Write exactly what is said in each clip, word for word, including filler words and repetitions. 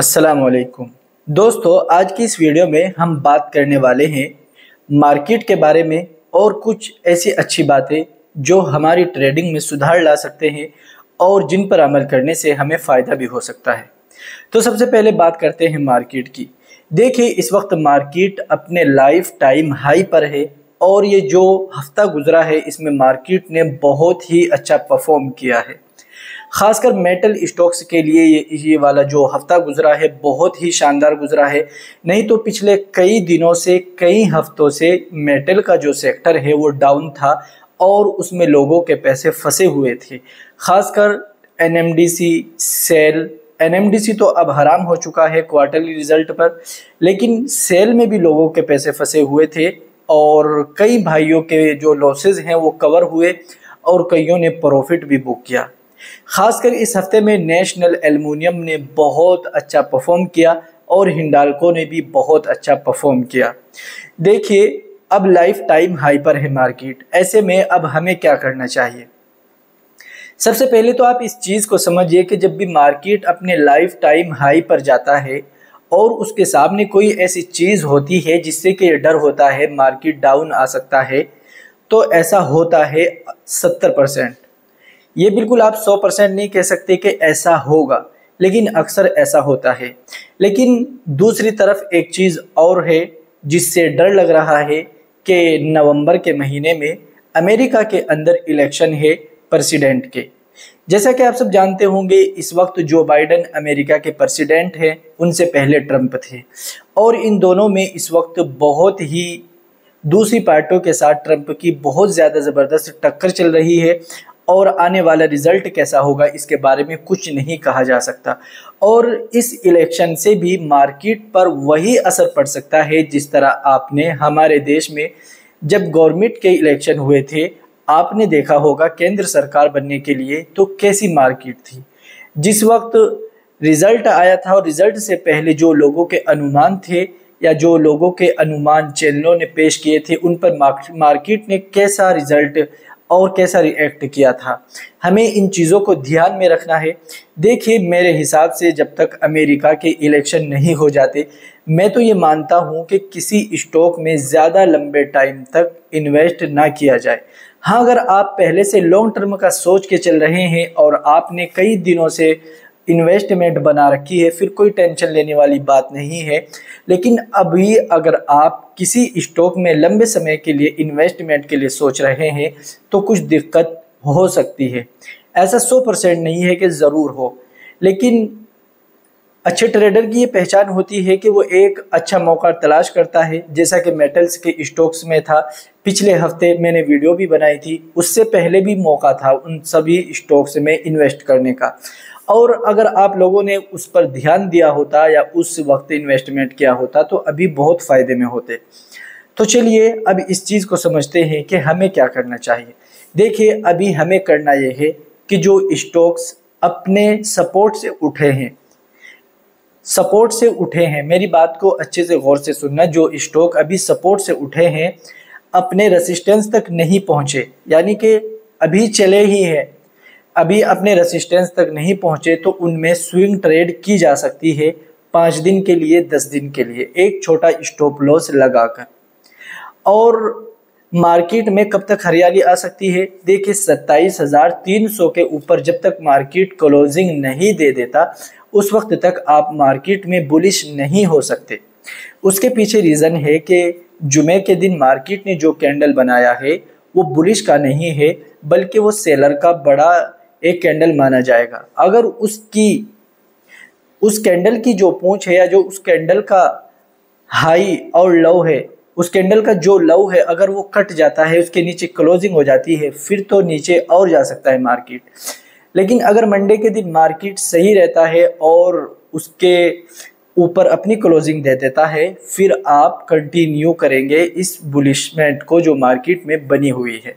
अस्सलाम वालेकुम दोस्तों, आज की इस वीडियो में हम बात करने वाले हैं मार्केट के बारे में और कुछ ऐसी अच्छी बातें जो हमारी ट्रेडिंग में सुधार ला सकते हैं और जिन पर अमल करने से हमें फ़ायदा भी हो सकता है। तो सबसे पहले बात करते हैं मार्केट की। देखिए, इस वक्त मार्केट अपने लाइफ टाइम हाई पर है और ये जो हफ्ता गुजरा है इसमें मार्केट ने बहुत ही अच्छा परफॉर्म किया है। खासकर मेटल स्टॉक्स के लिए ये ये वाला जो हफ्ता गुजरा है बहुत ही शानदार गुजरा है। नहीं तो पिछले कई दिनों से, कई हफ्तों से मेटल का जो सेक्टर है वो डाउन था और उसमें लोगों के पैसे फंसे हुए थे। खासकर N M D C, sell, N M D C तो अब हराम हो चुका है क्वार्टरली रिजल्ट पर, लेकिन सेल में भी लोगों के पैसे फंसे हुए थे और कई भाइयों के जो लॉसेज हैं वो कवर हुए और कईयों ने प्रॉफिट भी बुक किया। खासकर इस हफ्ते में नेशनल एल्युमिनियम ने बहुत अच्छा परफॉर्म किया और हिंडाल्को ने भी बहुत अच्छा परफॉर्म किया। देखिए, अब लाइफ टाइम हाई पर है मार्केट, ऐसे में अब हमें क्या करना चाहिए? सबसे पहले तो आप इस चीज़ को समझिए कि जब भी मार्केट अपने लाइफ टाइम हाई पर जाता है और उसके सामने कोई ऐसी चीज़ होती है जिससे कि डर होता है मार्केट डाउन आ सकता है, तो ऐसा होता है सत्तर परसेंट। ये बिल्कुल आप सौ परसेंट नहीं कह सकते कि ऐसा होगा, लेकिन अक्सर ऐसा होता है। लेकिन दूसरी तरफ एक चीज़ और है जिससे डर लग रहा है कि नवंबर के महीने में अमेरिका के अंदर इलेक्शन है प्रेसिडेंट के। जैसा कि आप सब जानते होंगे, इस वक्त जो बाइडन अमेरिका के प्रेसिडेंट हैं, उनसे पहले ट्रंप थे और इन दोनों में इस वक्त बहुत ही दूसरी पार्टियों के साथ ट्रंप की बहुत ज़्यादा ज़बरदस्त टक्कर चल रही है और आने वाला रिज़ल्ट कैसा होगा इसके बारे में कुछ नहीं कहा जा सकता। और इस इलेक्शन से भी मार्केट पर वही असर पड़ सकता है जिस तरह आपने हमारे देश में जब गवर्नमेंट के इलेक्शन हुए थे, आपने देखा होगा केंद्र सरकार बनने के लिए तो कैसी मार्केट थी। जिस वक्त रिज़ल्ट आया था और रिज़ल्ट से पहले जो लोगों के अनुमान थे या जो लोगों के अनुमान चैनलों ने पेश किए थे, उन पर मार्केट ने कैसा रिज़ल्ट और कैसा रिएक्ट किया था, हमें इन चीज़ों को ध्यान में रखना है। देखिए, मेरे हिसाब से जब तक अमेरिका के इलेक्शन नहीं हो जाते, मैं तो ये मानता हूँ कि किसी स्टॉक में ज़्यादा लंबे टाइम तक इन्वेस्ट ना किया जाए। हाँ, अगर आप पहले से लॉन्ग टर्म का सोच के चल रहे हैं और आपने कई दिनों से इन्वेस्टमेंट बना रखी है, फिर कोई टेंशन लेने वाली बात नहीं है। लेकिन अभी अगर आप किसी स्टॉक में लंबे समय के लिए इन्वेस्टमेंट के लिए सोच रहे हैं तो कुछ दिक्कत हो सकती है। ऐसा सौ परसेंट नहीं है कि ज़रूर हो, लेकिन अच्छे ट्रेडर की ये पहचान होती है कि वो एक अच्छा मौका तलाश करता है, जैसा कि मेटल्स के स्टॉक्स में था। पिछले हफ्ते मैंने वीडियो भी बनाई थी, उससे पहले भी मौका था उन सभी स्टॉक्स में इन्वेस्ट करने का, और अगर आप लोगों ने उस पर ध्यान दिया होता या उस वक्त इन्वेस्टमेंट किया होता तो अभी बहुत फ़ायदे में होते। तो चलिए, अब इस चीज़ को समझते हैं कि हमें क्या करना चाहिए। देखिए, अभी हमें करना ये है कि जो स्टॉक्स अपने सपोर्ट से उठे हैं, सपोर्ट से उठे हैं मेरी बात को अच्छे से गौर से सुनना, जो स्टॉक अभी सपोर्ट से उठे हैं, अपने रेजिस्टेंस तक नहीं पहुंचे, यानी कि अभी चले ही हैं, अभी अपने रेजिस्टेंस तक नहीं पहुंचे, तो उनमें स्विंग ट्रेड की जा सकती है पाँच दिन के लिए, दस दिन के लिए, एक छोटा स्टॉप लॉस लगाकर। और मार्केट में कब तक हरियाली आ सकती है? देखिए, सत्ताईस हज़ार तीन सौ के ऊपर जब तक मार्केट क्लोजिंग नहीं दे देता उस वक्त तक आप मार्केट में बुलिश नहीं हो सकते। उसके पीछे रीज़न है कि जुमे के दिन मार्केट ने जो कैंडल बनाया है वो बुलिश का नहीं है, बल्कि वो सेलर का बड़ा एक कैंडल माना जाएगा। अगर उसकी उस कैंडल की जो पूंछ है या जो उस कैंडल का हाई और लो है, उस कैंडल का जो लो है, अगर वो कट जाता है, उसके नीचे क्लोजिंग हो जाती है, फिर तो नीचे और जा सकता है मार्केट। लेकिन अगर मंडे के दिन मार्केट सही रहता है और उसके ऊपर अपनी क्लोजिंग दे देता है, फिर आप कंटिन्यू करेंगे इस बुलिशमेंट को जो मार्केट में बनी हुई है।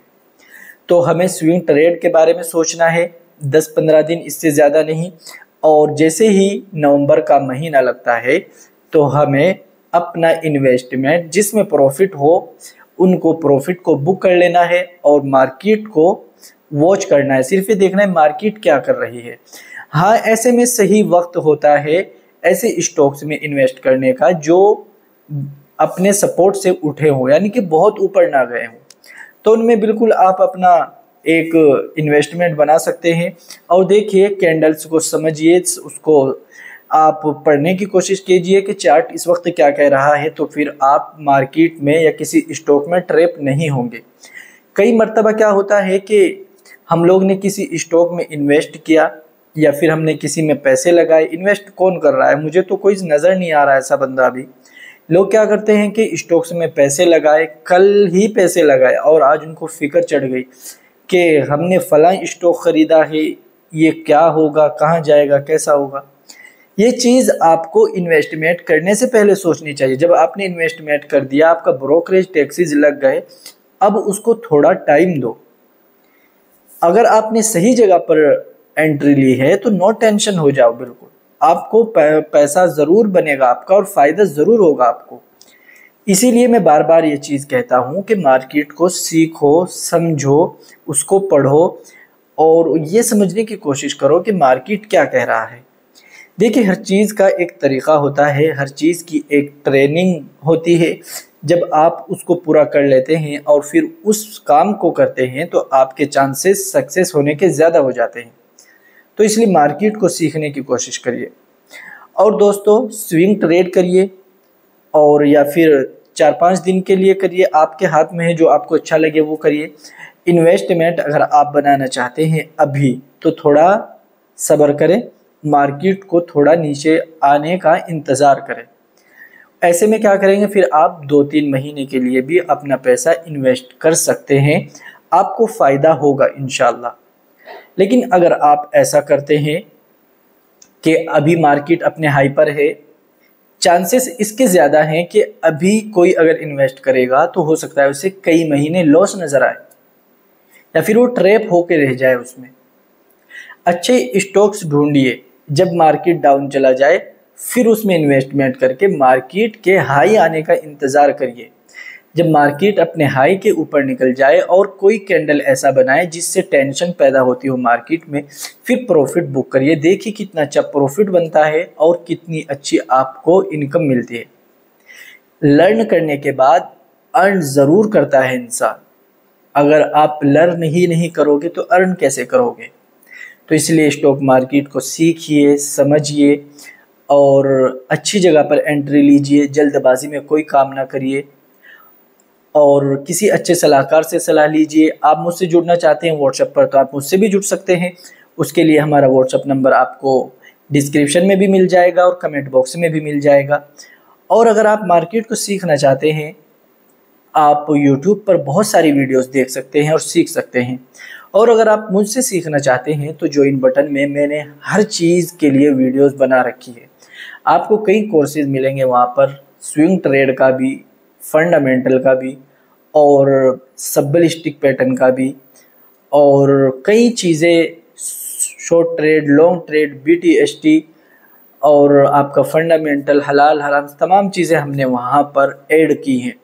तो हमें स्विंग ट्रेड के बारे में सोचना है, दस पंद्रह दिन, इससे ज़्यादा नहीं। और जैसे ही नवंबर का महीना लगता है तो हमें अपना इन्वेस्टमेंट जिसमें प्रॉफिट हो, उनको प्रॉफिट को बुक कर लेना है और मार्केट को वॉच करना है। सिर्फ ये देखना है मार्केट क्या कर रही है। हाँ, ऐसे में सही वक्त होता है ऐसे स्टॉक्स में इन्वेस्ट करने का जो अपने सपोर्ट से उठे हो, यानी कि बहुत ऊपर ना गए हो, तो उनमें बिल्कुल आप अपना एक इन्वेस्टमेंट बना सकते हैं। और देखिए कैंडल्स को समझिए, उसको आप पढ़ने की कोशिश कीजिए कि चार्ट इस वक्त क्या कह रहा है, तो फिर आप मार्केट में या किसी स्टॉक में ट्रैप नहीं होंगे। कई मर्तबा क्या होता है कि हम लोग ने किसी स्टॉक में इन्वेस्ट किया या फिर हमने किसी में पैसे लगाए, इन्वेस्ट कौन कर रहा है, मुझे तो कोई नज़र नहीं आ रहा ऐसा बंदा भी। लोग क्या करते हैं कि स्टॉक्स में पैसे लगाए, कल ही पैसे लगाए और आज उनको फिक्र चढ़ गई कि हमने फलां स्टॉक ख़रीदा है, ये क्या होगा, कहाँ जाएगा, कैसा होगा। ये चीज़ आपको इन्वेस्टमेंट करने से पहले सोचनी चाहिए। जब आपने इन्वेस्टमेंट कर दिया, आपका ब्रोकरेज टैक्सेस लग गए, अब उसको थोड़ा टाइम दो। अगर आपने सही जगह पर एंट्री ली है तो नो टेंशन हो जाओ, बिल्कुल आपको पैसा ज़रूर बनेगा आपका और फ़ायदा ज़रूर होगा आपको। इसीलिए मैं बार बार ये चीज़ कहता हूँ कि मार्केट को सीखो, समझो, उसको पढ़ो और ये समझने की कोशिश करो कि मार्केट क्या कह रहा है। देखिए हर चीज़ का एक तरीक़ा होता है, हर चीज़ की एक ट्रेनिंग होती है। जब आप उसको पूरा कर लेते हैं और फिर उस काम को करते हैं तो आपके चांसेस सक्सेस होने के ज़्यादा हो जाते हैं। तो इसलिए मार्केट को सीखने की कोशिश करिए। और दोस्तों स्विंग ट्रेड करिए, और या फिर चार पाँच दिन के लिए करिए, आपके हाथ में है, जो आपको अच्छा लगे वो करिए। इन्वेस्टमेंट अगर आप बनाना चाहते हैं अभी तो थोड़ा सब्र करें, मार्केट को थोड़ा नीचे आने का इंतज़ार करें। ऐसे में क्या करेंगे, फिर आप दो तीन महीने के लिए भी अपना पैसा इन्वेस्ट कर सकते हैं, आपको फ़ायदा होगा इंशाल्लाह। लेकिन अगर आप ऐसा करते हैं कि अभी मार्केट अपने हाई पर है, चांसेस इसके ज़्यादा हैं कि अभी कोई अगर इन्वेस्ट करेगा तो हो सकता है उसे कई महीने लॉस नज़र आए या फिर वो ट्रैप होकर रह जाए उसमें। अच्छे स्टॉक्स ढूंढिए, जब मार्केट डाउन चला जाए फिर उसमें इन्वेस्टमेंट करके मार्केट के हाई आने का इंतज़ार करिए। जब मार्केट अपने हाई के ऊपर निकल जाए और कोई कैंडल ऐसा बनाए जिससे टेंशन पैदा होती हो मार्केट में, फिर प्रॉफिट बुक करिए। देखिए कितना अच्छा प्रॉफिट बनता है और कितनी अच्छी आपको इनकम मिलती है। लर्न करने के बाद अर्न ज़रूर करता है इंसान, अगर आप लर्न ही नहीं करोगे तो अर्न कैसे करोगे। तो इसलिए स्टॉक मार्केट को सीखिए, समझिए और अच्छी जगह पर एंट्री लीजिए। जल्दबाजी में कोई काम ना करिए और किसी अच्छे सलाहकार से सलाह लीजिए। आप मुझसे जुड़ना चाहते हैं व्हाट्सएप पर तो आप मुझसे भी जुड़ सकते हैं, उसके लिए हमारा व्हाट्सएप नंबर आपको डिस्क्रिप्शन में भी मिल जाएगा और कमेंट बॉक्स में भी मिल जाएगा। और अगर आप मार्केट को सीखना चाहते हैं, आप यूट्यूब पर बहुत सारी वीडियोस देख सकते हैं और सीख सकते हैं। और अगर आप मुझसे सीखना चाहते हैं तो ज्वाइन बटन में मैंने हर चीज़ के लिए वीडियोस बना रखी है, आपको कई कोर्सेज मिलेंगे वहाँ पर, स्विंग ट्रेड का भी, फंडामेंटल का भी और सबलिस्टिक पैटर्न का भी, और कई चीज़ें short trade, long trade, B T S T और आपका फंडामेंटल, हलाल हराम, तमाम चीज़ें हमने वहाँ पर ऐड की हैं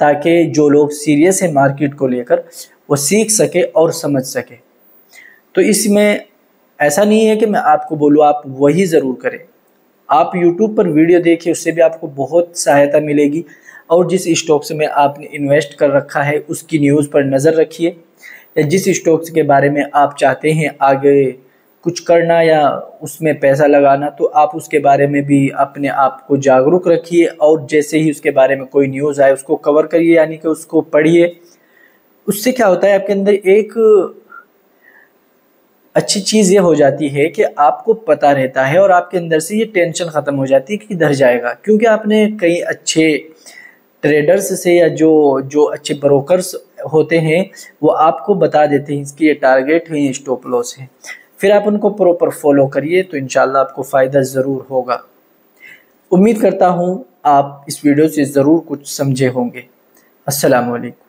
ताकि जो लोग सीरियस हैं मार्केट को लेकर वो सीख सके और समझ सके। तो इसमें ऐसा नहीं है कि मैं आपको बोलूँ आप वही ज़रूर करें, आप यूट्यूब पर वीडियो देखिए, उससे भी आपको बहुत सहायता मिलेगी। और जिस स्टॉक्स में आपने इन्वेस्ट कर रखा है उसकी न्यूज़ पर नज़र रखिए, या जिस स्टॉक्स के बारे में आप चाहते हैं आगे कुछ करना या उसमें पैसा लगाना, तो आप उसके बारे में भी अपने आप को जागरूक रखिए और जैसे ही उसके बारे में कोई न्यूज़ आए उसको कवर करिए, यानी कि उसको पढ़िए। उससे क्या होता है, आपके अंदर एक अच्छी चीज़ ये हो जाती है कि आपको पता रहता है और आपके अंदर से ये टेंशन ख़त्म हो जाती है कि किधर जाएगा, क्योंकि आपने कई अच्छे ट्रेडर्स से या जो जो अच्छे ब्रोकर्स होते हैं वो आपको बता देते हैं इसके ये टारगेट हैं, ये स्टॉप लॉस हैं, फिर आप उनको प्रॉपर फॉलो करिए तो इंशाल्लाह आपको फ़ायदा ज़रूर होगा। उम्मीद करता हूँ आप इस वीडियो से ज़रूर कुछ समझे होंगे। अस्सलाम वालेकुम।